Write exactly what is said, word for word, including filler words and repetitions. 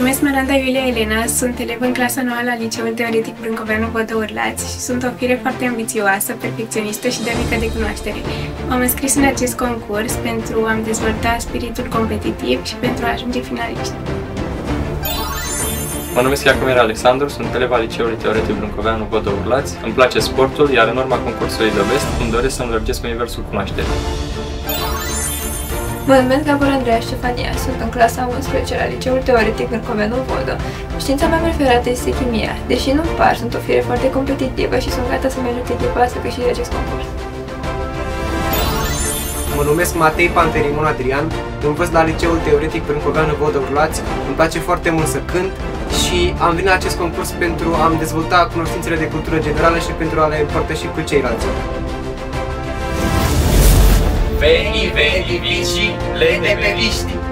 numesc Maranda Iulia Elena, sunt elevă în clasa nouă la Liceul Teoretic Brâncoveanu Vodă-Urlați și sunt o fire foarte ambițioasă, perfecționistă și dornică de cunoaștere. M-am înscris în acest concurs pentru a-mi dezvolta spiritul competitiv și pentru a ajunge finalist. Mă numesc Iacomera Alexandru, sunt eleva Liceului Teoretic Brâncoveanu Vodă-Urlați, îmi place sportul, iar în urma concursului lovesc îmi doresc să-mi lărgesc universul cunoașterii. Mă numesc Gabor Andrei Ștefania, sunt în clasa a unsprezecea la Liceul Teoretic Brâncoveanu Vodă. Știința mea preferată este chimia. Deși nu-mi par, sunt o fire foarte competitivă și sunt gata să mă ajute echipa să câștige acest concurs. Mă numesc Matei Panterimon Adrian, învăț la Liceul Teoretic Brâncoveanu Vodă-Urlați, îmi place foarte mult să cânt și am venit la acest concurs pentru a-mi dezvolta cunoștințele de cultură generală și pentru a le împărtăși cu ceilalți. Veni, veni, vici, le de pe viști.